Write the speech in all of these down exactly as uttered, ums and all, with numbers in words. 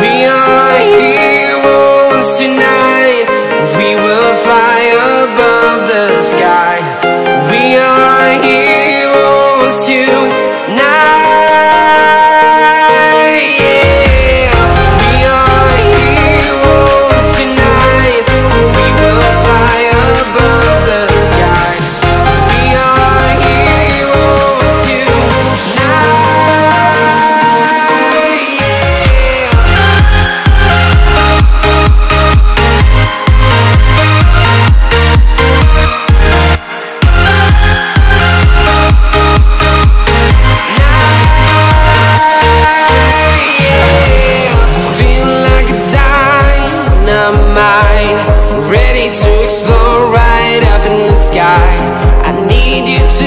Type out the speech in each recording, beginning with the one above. We are heroes tonight. We will fly above the sky. We are heroes tonight. Yeah. We are heroes tonight. We will fly above the sky. We are heroes tonight. Yeah. Ready to explore right up in the sky. I need you to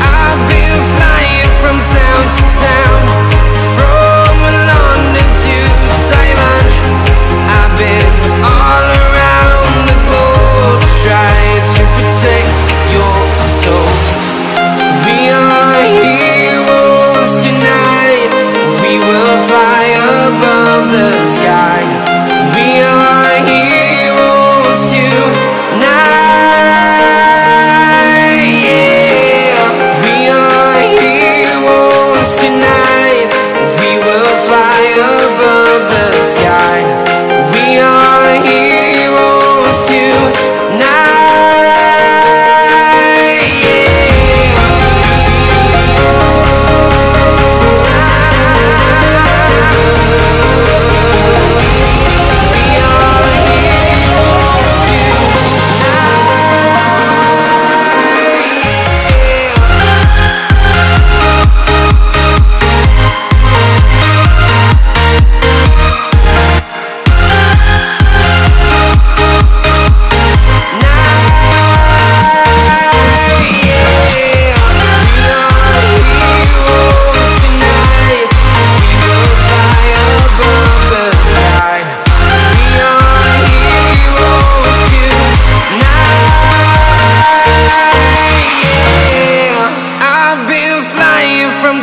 I've been flying from town to town, from London to Taiwan. I've been all around the globe trying to protect your soul. We are heroes tonight. Fly above the sky. We are heroes tonight. Yeah, we are heroes tonight. We will fly above the sky. We are heroes tonight. Yeah. From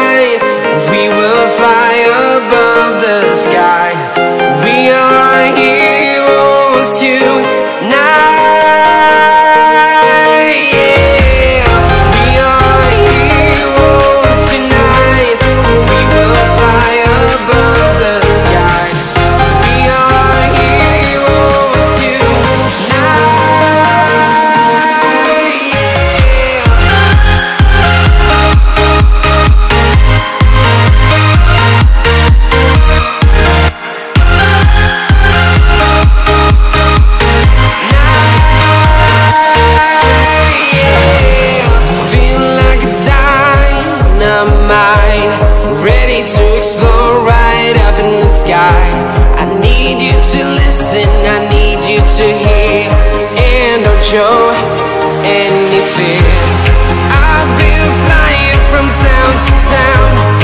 We will fly above the sky. We are heroes tonight. Yeah. We are heroes tonight. We will fly above the sky. We are heroes tonight. Ready to explore right up in the sky. I need you to listen, I need you to hear, and don't show any fear. I've been flying from from town to town.